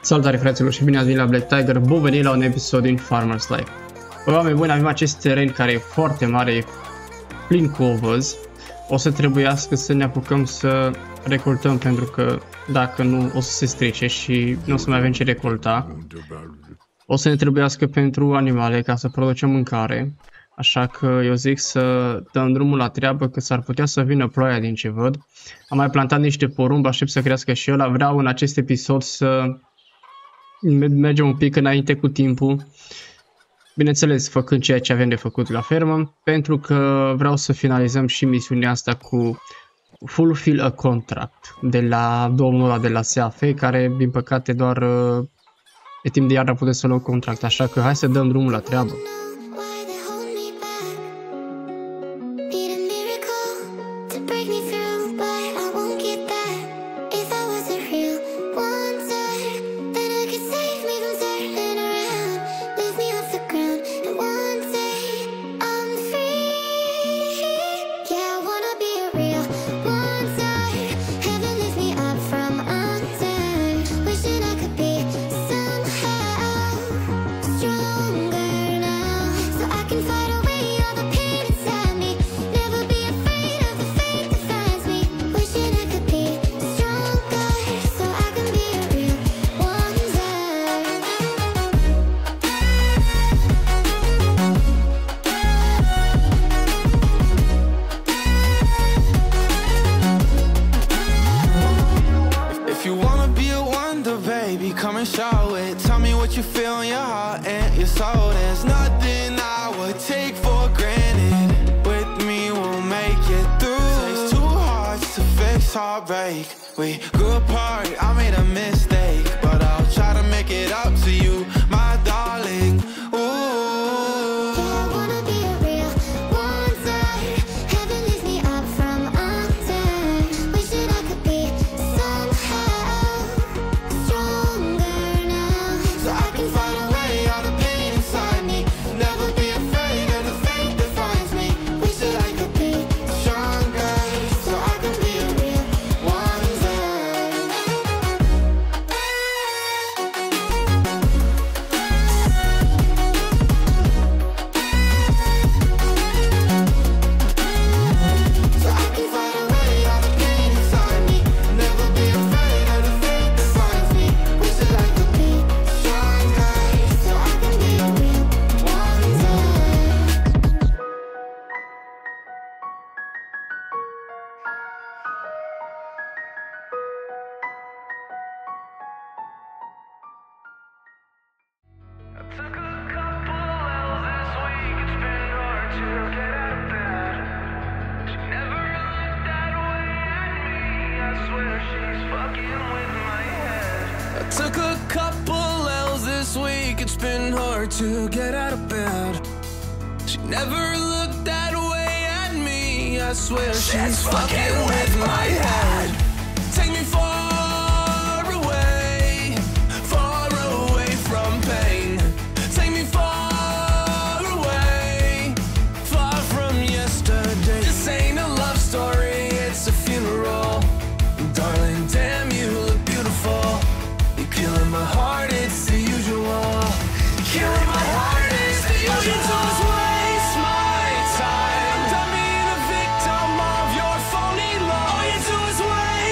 Salutare fraților și bine ați venit la Black Tiger, bun venit la un episod din Farmers Life. Păi oameni buni, avem acest teren care e foarte mare, e plin cu ovăz. O să trebuiască să ne apucăm să recoltăm, pentru că dacă nu o să se strice și nu o să mai avem ce recolta. O să ne trebuiască pentru animale ca să producem mâncare. Așa că eu zic să dăm drumul la treabă, că s-ar putea să vină ploaia din ce văd. Am mai plantat niște porumb, aștept să crească și ăla. Vreau în acest episod să mergem un pic înainte cu timpul, bineînțeles făcând ceea ce avem de făcut la fermă, pentru că vreau să finalizăm și misiunea asta cu Fulfill a Contract de la domnul ăla de la SAF, care din păcate doar pe timp de iarnă putem să luăm contract, așa că hai să dăm drumul la treabă. Heartbreak, we grew apart, I made a mistake, but I'll try to make it up to you, my darling. Ooh, yeah, I wanna be a real wonder, heaven lift me up from under, wishing I could be somehow stronger now, so I can find a way out of pain inside me, never be afraid of the fate that finds me, wish that I could be stronger, so I could be a real Took a couple L's this week, it's been hard to get out of bed. She never looked that way at me, I swear she's fucking with my head. Take me far away from pain. Take me far away, far from yesterday. This ain't a love story, it's a funeral. Darling, damn you look beautiful. Killing my heart, it's the usual. Killing my heart, it's the usual. You don't waste my time. I'm dumb being a victim of your phony love. All you do is waste.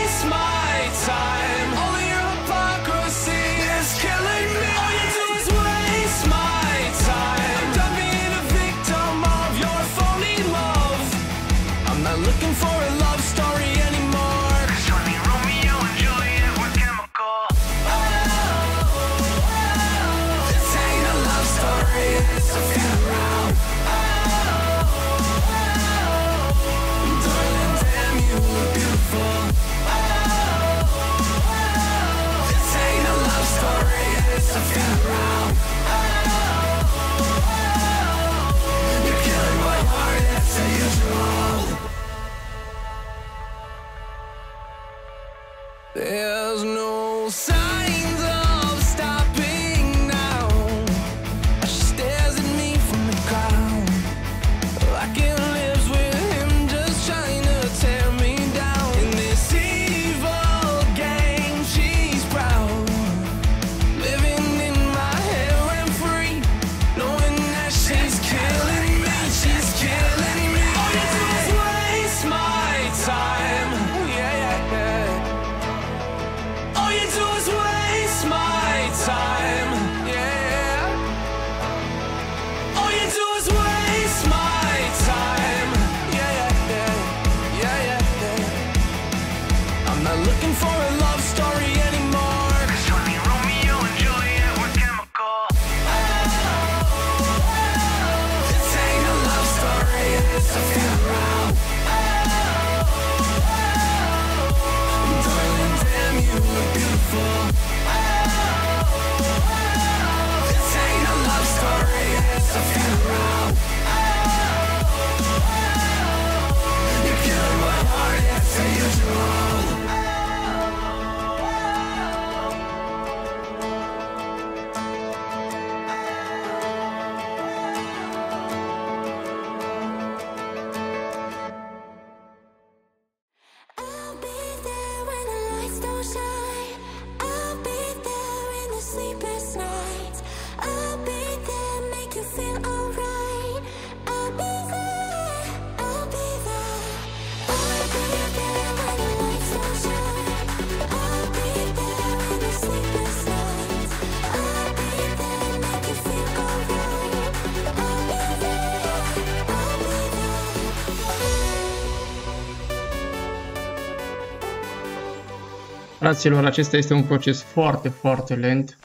Fraților, acesta este un proces foarte, foarte lent.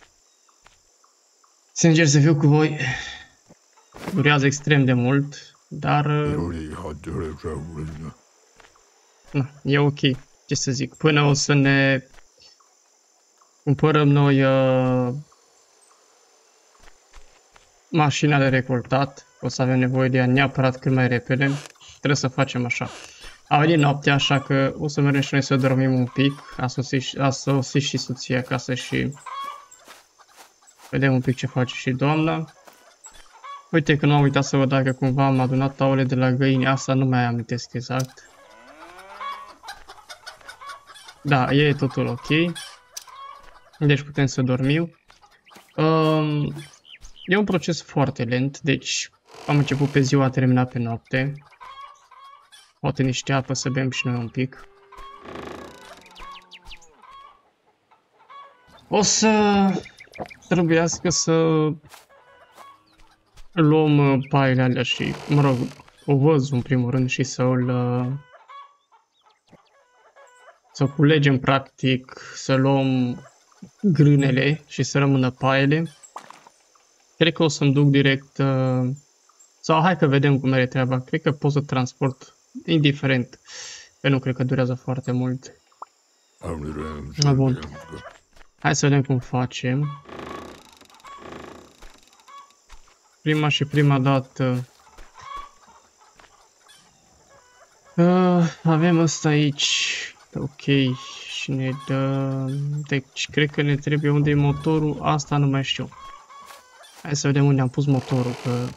Sincer să fiu cu voi, durează extrem de mult, dar... na, e ok, ce să zic, până o să ne cumpărăm noi mașina de recoltat, o să avem nevoie de ea neapărat cât mai repede, trebuie să facem așa. A venit noaptea, așa că o să mergem și noi să dormim un pic, a sosit și soția acasă și vedem un pic ce face și doamna. Uite că nu am uitat să văd dacă cumva am adunat taule de la găini, asta nu mai amintesc exact. Da, e totul ok. Deci putem să dormim. E un proces foarte lent, deci am început pe ziua, a terminat pe noapte. Poate niște apă să bem și noi un pic. O să trebuiască să luăm paiele alea și, mă rog, ovăzul în primul rând și să culegem practic, să luăm grânele și să rămână paiele. Cred că o să-mi duc direct, sau hai că vedem cum are treaba, cred că pot să transport, indiferent, eu nu cred că durează foarte mult. Bun. Hai să vedem cum facem. Prima dată avem ăsta aici, ok, și ne dă, deci cred că ne trebuie unde e motorul, asta nu mai știu. Hai să vedem unde am pus motorul, că...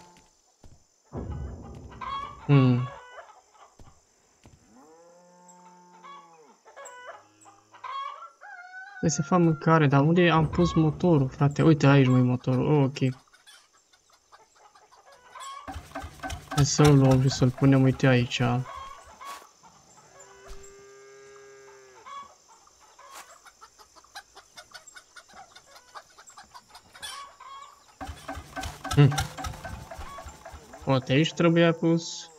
Trebuie să fac mâncare, dar unde am pus motorul, frate? Uite, aici mai e motorul, oh, ok. Hai să-l luăm și să-l punem, uite, aici. Poate aici trebuia pus.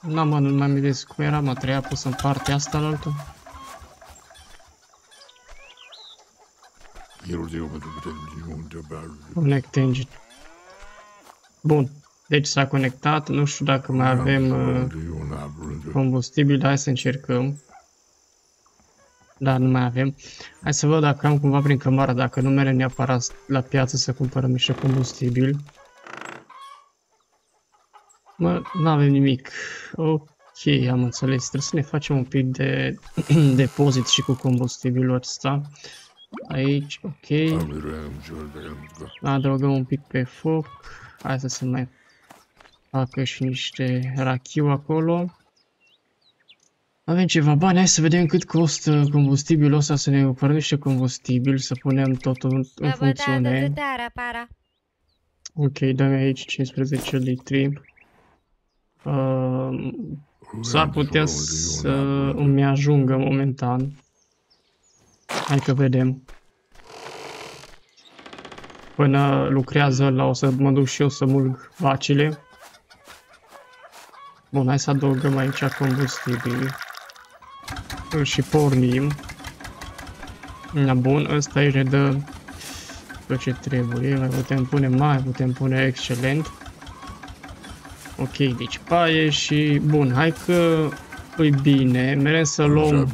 Na, mă, nu mai amintesc cum era, mă, treia pus în partea asta la altă. Connect engine. Bun, deci s-a conectat, nu știu dacă mai avem combustibil, hai să încercăm. Da, nu mai avem. Hai să văd dacă am cumva prin cămară, dacă nu merem neapărat la piață să cumpărăm niște combustibil. Mă, n-avem nimic. Ok, am înțeles. Trebuie să ne facem un pic de depozit și cu combustibilul ăsta. Aici, ok. Adăugăm un pic pe foc. Hai să se mai facă și niște rachiu acolo. Avem ceva bani, hai să vedem cât costă combustibilul ăsta, să ne cumpărăm niște combustibil, să punem totul în funcțiune. Ok, dăm aici 15 litri. S-ar putea să îmi ajungă momentan. Hai că vedem. Până lucrează la o să mă duc și eu să mulg vacile. Bun, hai să adăugăm aici combustibil. Îl și pornim. Bun, ăsta aici ne dă tot ce trebuie. Mai putem pune excelent. Ok, deci paie și... Bun, hai că e bine. Merem să luăm...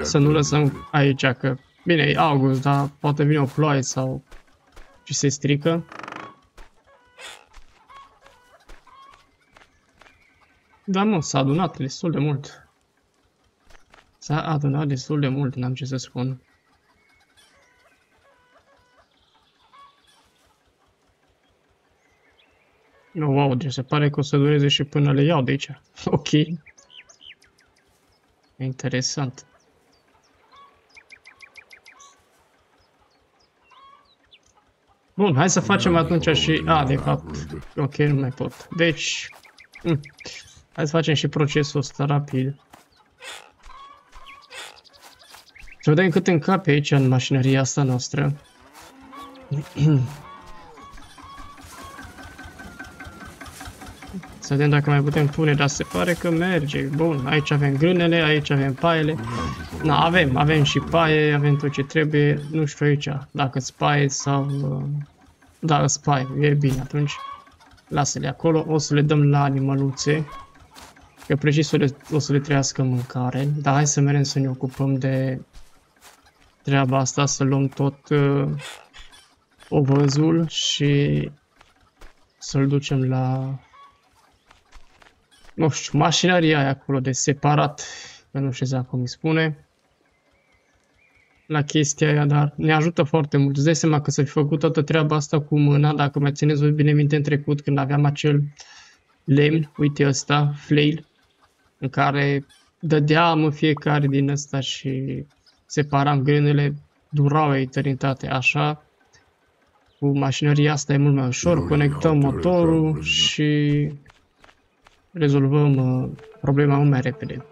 Să nu lăsăm aici, că... Bine, e august, dar poate vine o ploaie sau... Și se strică. Da, mă, s-a adunat destul de mult. S-a adunat destul de mult, n-am ce să spun. Wow, deci se pare că o să dureze și până le iau de aici. Ok. Interesant. Bun, hai să facem atunci și... A, de fapt... Ok, nu mai pot. Deci... Hai să facem și procesul ăsta rapid. Să vedem cât încape aici în mașinăria asta noastră. Să vedem dacă mai putem pune, dar se pare că merge. Bun, aici avem grânele, aici avem paiele. Na, avem și paie, avem tot ce trebuie. Nu știu aici, dacă spaie sau... Da, spaie, e bine, atunci lasă-le acolo. O să le dăm la animăluțe. Că precis o să le trăiască mâncare. Dar hai să merem să ne ocupăm de treaba asta, să luăm tot ovăzul și să-l ducem la... Nu știu, mașinaria aia acolo de separat, că nu știu exact cum îi spune, la chestia aia, dar ne ajută foarte mult. Îți dai seama că să fi făcut toată treaba asta cu mâna, dacă mai țineți voi bine minte în trecut, când aveam acel lemn, uite ăsta, flail, în care dădeam în fiecare din ăsta și separam grânele, durau eternitate, așa. Cu mașinăria asta e mult mai ușor, conectăm motorul și rezolvăm problema mult mai repede.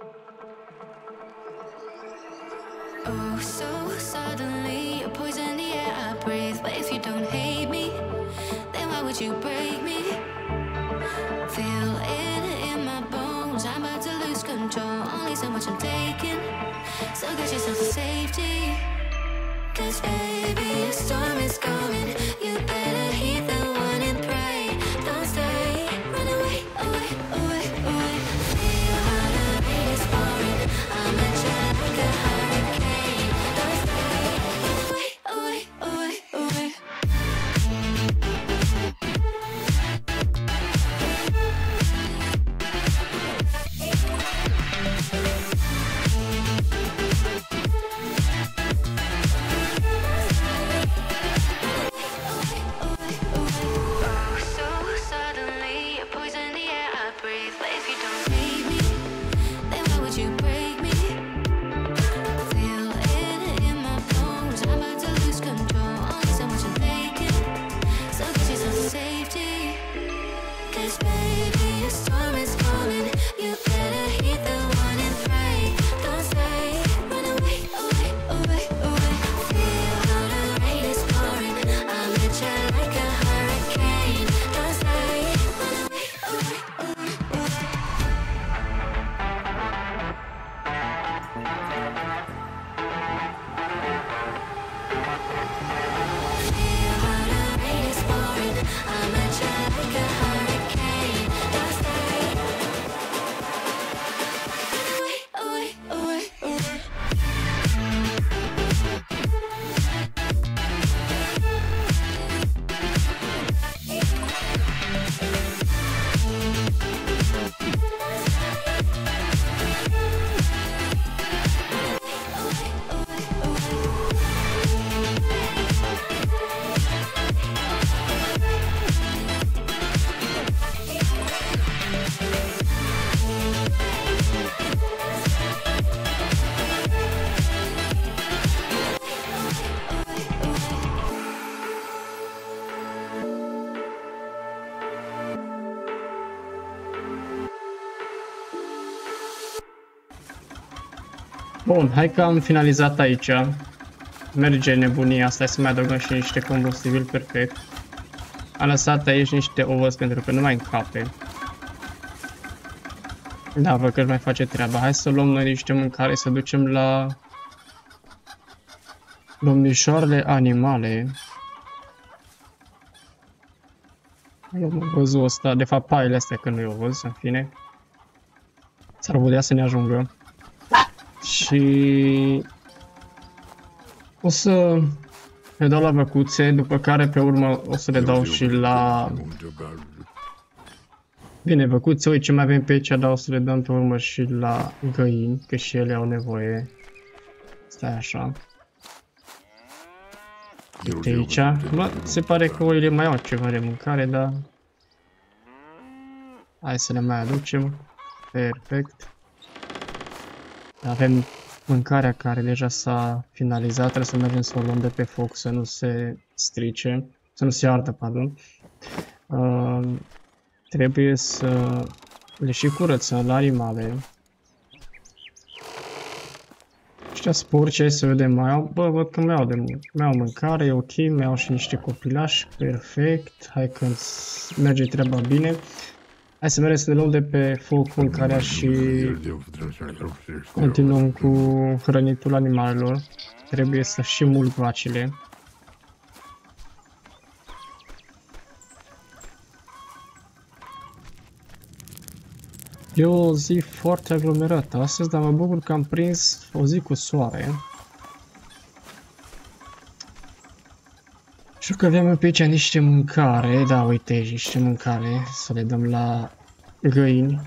Bun, hai că am finalizat aici. Merge nebunia asta, să mai adăugăm și niște combustibil, perfect. Am lăsat aici niște ovăz pentru că nu mai încape. Da, văd că își mai face treaba. Hai să luăm noi niște mâncare, să ducem la domnișoarele animale. Luăm ovăzul ăsta, de fapt paiele astea, că nu e ovăz, în fine. S-ar putea să ne ajungă. Și o să le dau la văcuțe, după care pe urmă o să le dau și la... Bine, văcuțe, uite ce mai avem pe aici, dar o să le dăm pe urmă și la găini, că și ele au nevoie. Stai așa. Uite aici, bă, se pare că oile mai au ceva de mâncare, dar... Hai să le mai aducem, perfect. Avem mâncarea care deja s-a finalizat, trebuie să mergem să o luăm de pe foc, să nu se strice, să nu se ardă, pardon. Trebuie să le și curățăm la animale. Ăștia sporci, să vedem, mai au, bă, văd că mai au de mult. Mai au mâncare, e ok, mai au și niște copilași, perfect, hai că merge treaba bine. Hai să mergem să ne luăm de pe focul care și continuăm cu hrănitul animalelor. Trebuie să și mult vacile. E o zi foarte aglomerată astăzi, dar mă bucur că am prins o zi cu soare. Știu că avem pe aici niște mâncare, da, uite, niște mâncare, să le dăm la găini.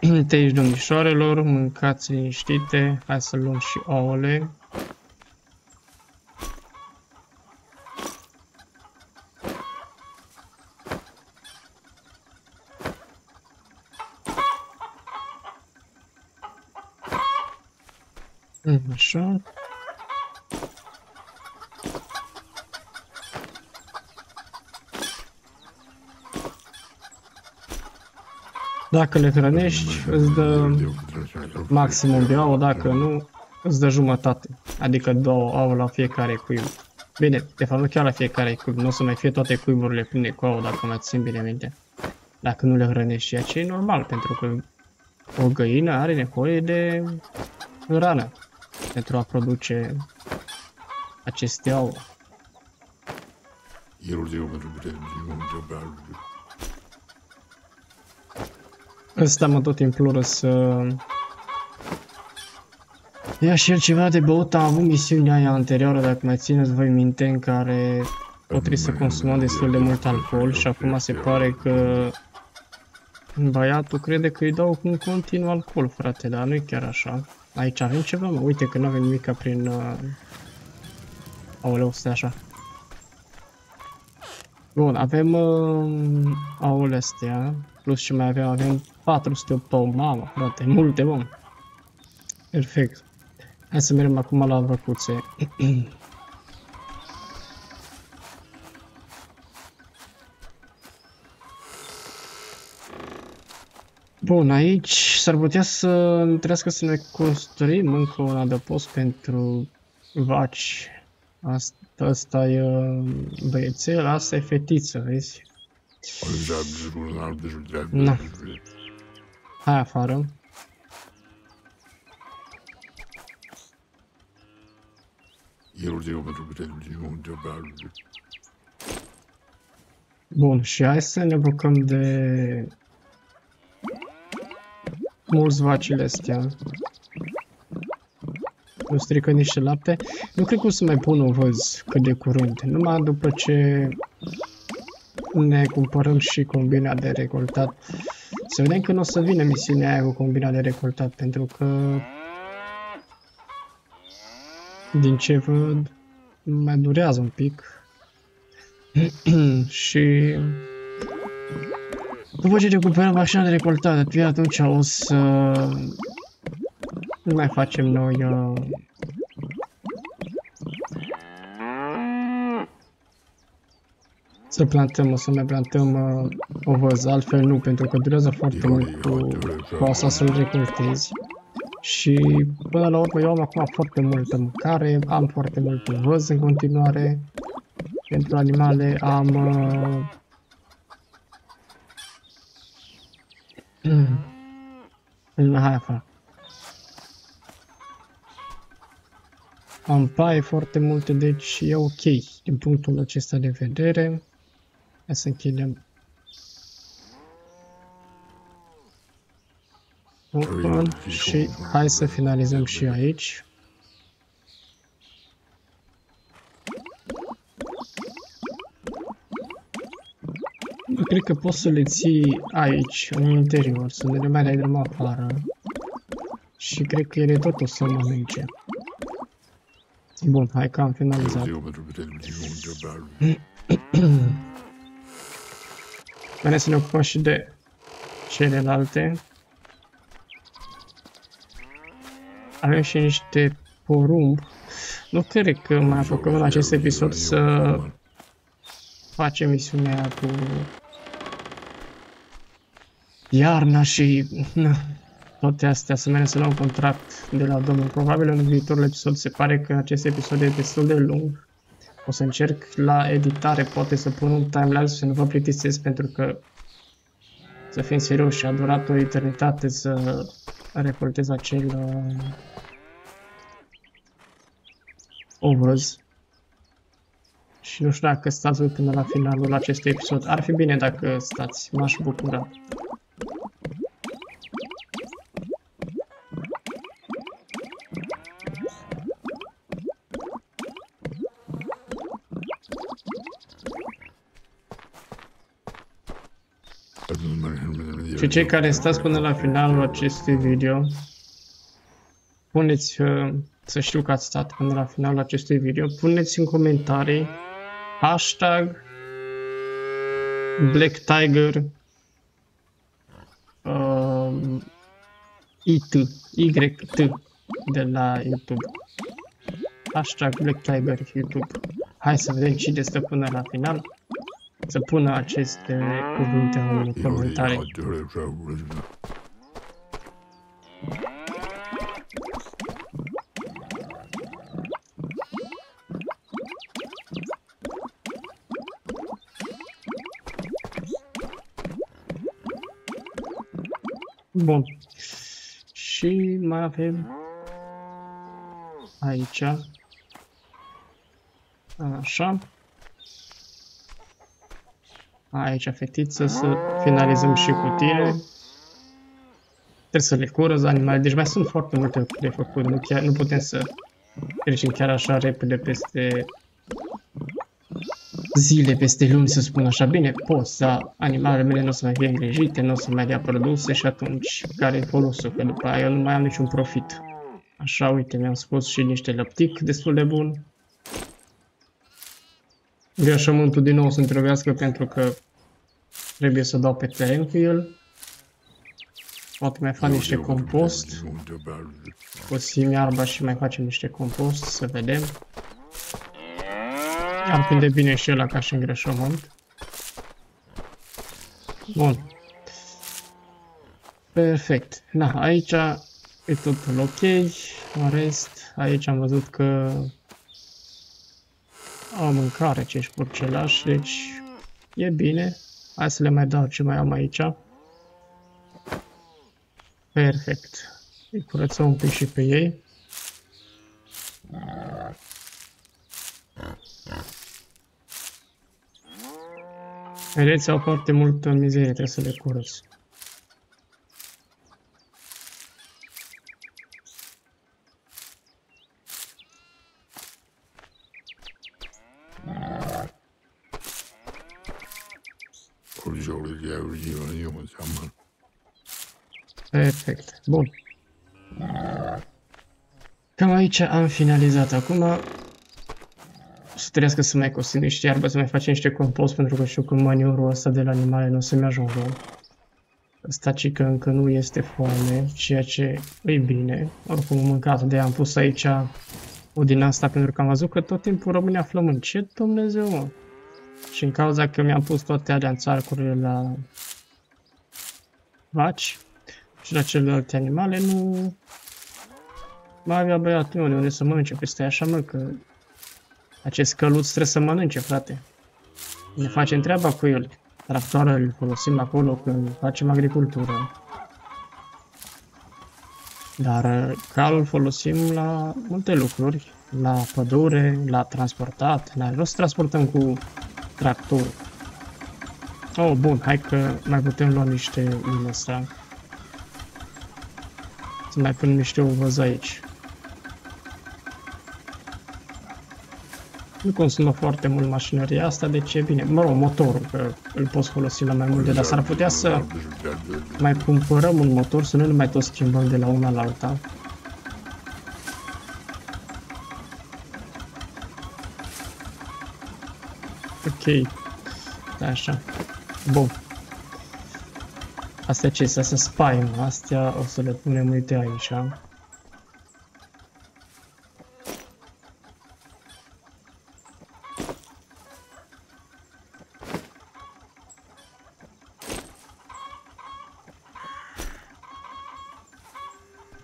Uite aici, domnișoarelor, mâncați liniștite, hai să luăm și ouăle. Așa. Dacă le hrănești, îți dă maximum de ouă, dacă nu, îți dă jumătate, adică 2 ouă la fiecare cuib. Bine, de fapt nu chiar la fiecare cuib, nu o să mai fie toate cuiburile pline cu ouă, dacă mai țin bine minte. Dacă nu le hrănești, ceea ce e normal, pentru că o găină are nevoie de hrană pentru a produce aceste ouă. Ăsta mă tot imploră să ia și el ceva de băut. Am avut misiunea aia anterioară, dacă mai țineți voi minte, în care trebuie să consumăm destul de mult alcool și acum se pare că băiatul crede că îi dau în continuu alcool, frate, dar nu-i chiar așa. Aici avem ceva, mă, uite că nu avem nimica prin... Aoleu, stai așa. Bun, avem... aoleu astea, plus ce mai avem, avem 408 ouă, mamă, frate, multe, bun. Perfect. Hai să mergem acum la văcuțe. Bun, aici s-ar putea să ne trească să ne construim încă un adăpost pentru vaci. Asta e băiețel, asta e fetiță, vezi? Na. Hai afară. Bun, și hai să ne bucăm de... mulți vacile astea. Nu strică niște lapte. Nu cred că o să mai pun o văz cât de curând. Numai după ce ne cumpărăm și combina de recoltat. Să vedem când o să vină misiunea aia cu combina de recoltat. Pentru că... din ce văd, mai durează un pic. Și... după ce recuperăm mașina de recoltat, atunci o să nu mai facem noi să plantăm, o să mai plantăm o văză, altfel nu, pentru că durează foarte mult cu asta să-l recoltezi. Și până la urmă eu am acum foarte multă mâncare, am foarte mult văz în continuare, pentru animale am... hai afară. Am paie foarte multe, deci e ok din punctul acesta de vedere. Hai să închidem. Bun, și hai să finalizăm și aici. Cred că poți să le ții aici, în interior, să ne le mai dai drumul afară. Și cred că ele tot o să mănânce. Bun, hai că am finalizat. Vreau să ne ocupăm și de celelalte. Avem și niște porumb. Nu cred că mai apucăm în acest episod să facem misiunea cu iarna și... toate astea să mergem la un contract de la domnul. Probabil în viitorul episod, se pare că acest episod e destul de lung. O să încerc la editare, poate să pun un timelapse să nu vă plictisesc, pentru că, să fim serioși, a durat o eternitate să recoltez acel obraz. Și nu știu dacă stați voi până la finalul acestui episod. Ar fi bine dacă stați, m-aș bucura. Și cei care stați până la finalul acestui video, puneți, să știu că ați stat până la finalul acestui video, puneți în comentarii hashtag Black Tiger YT de la YouTube. Hashtag Black Tiger YouTube. Hai să vedem cine stă până la final. Să pună aceste cuvinte în comentarii. Bun. Și mai avem aici. Așa. Aici, fetiță, să finalizăm și cu tine. Trebuie să le curăț animale, deci mai sunt foarte multe de făcut, nu putem să trecem chiar așa repede peste zile, peste luni, să spun așa. Bine, poți, dar animalele mele nu o să mai fie îngrijite, nu o să mai dea produse și atunci care e folosul? Că după aia eu nu mai am niciun profit. Așa, uite, mi-am scos și niște lăptic destul de bun. Veșământul din nou să întrebească pentru că trebuie să dau pe teren cu el. Poate mai fac niște compost. Cosim iarba și mai facem niște compost, să vedem. Ar prinde bine și ăla ca și îngrășământ. Bun. Perfect. Na, aici e totul ok. În rest, aici am văzut că au mâncare acești porcelași, deci e bine. Hai să le mai dau ce mai am aici. Perfect. Îi curățăm un pic și pe ei. Vedeți, au foarte multă mizerie, trebuie să le curăț. Perfect, bun. Cam aici am finalizat. Acum o să trească să mai cosim niște iarbă, să mai facem niște compost, pentru că știu că maniurul ăsta de la animale nu o să-mi ajungă. Asta ci că încă nu este foame, ceea ce e bine. Oricum am mâncat, de am pus aici o din asta, pentru că am văzut că tot timpul România aflăm în ce Dumnezeu, mă. Și în cauza că mi-am pus toate alea în țarcurile la vaci și la celelalte animale, nu mai avea băiatul meu de unde să mănânce. Păi stai așa, mă, că acest căluț trebuie să mănânce, frate. Ne facem treaba cu el. Tractoarele îl folosim acolo când facem agricultură. Dar calul folosim la multe lucruri. La pădure, la transportat. N-ai vrut să transportăm cu tractorul. Oh, bun, hai că mai putem lua niște din asta. Să mai pun niște ovăz aici. Nu consumă foarte mult mașinăria asta, deci e bine. Mă rog, motorul, că îl poți folosi la mai multe, dar s-ar putea să mai cumpărăm un motor, să nu mai tot schimbăm de la una la alta. Ok, așa, bun. Astea ce? Astea se spaim, astea o să le punem, uite, aici.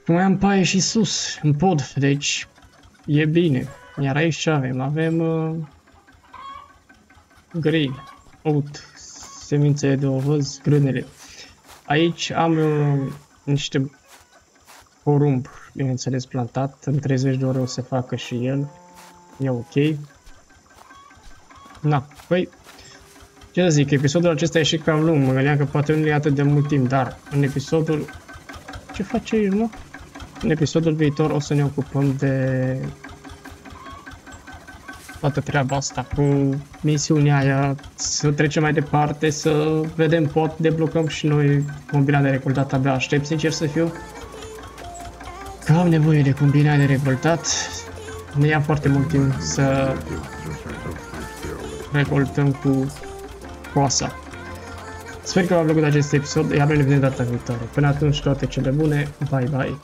Puneam paie și sus, în pod, deci e bine. Iar aici ce avem? Avem grei, oat, semințe de ovăz, grânele. Aici am niște porumb, bineînțeles, plantat. În 30 de ore o să facă și el. E ok. Na, păi, ce să zic, episodul acesta e și cam lung. Mă gândeam că poate nu e atât de mult timp, dar în episodul... Ce face el, nu? În episodul viitor o să ne ocupăm de toată treaba asta cu misiunea aia, să trecem mai departe, să vedem, pot deblocăm și noi combina de recoltat. Abia aștept, sincer să fiu, că am nevoie de combina de recoltat. Ne ia foarte mult timp să recoltăm cu coasa. Sper că v-a plăcut acest episod, iar noi ne vedem data viitoare. Până atunci, toate cele bune, bye bye!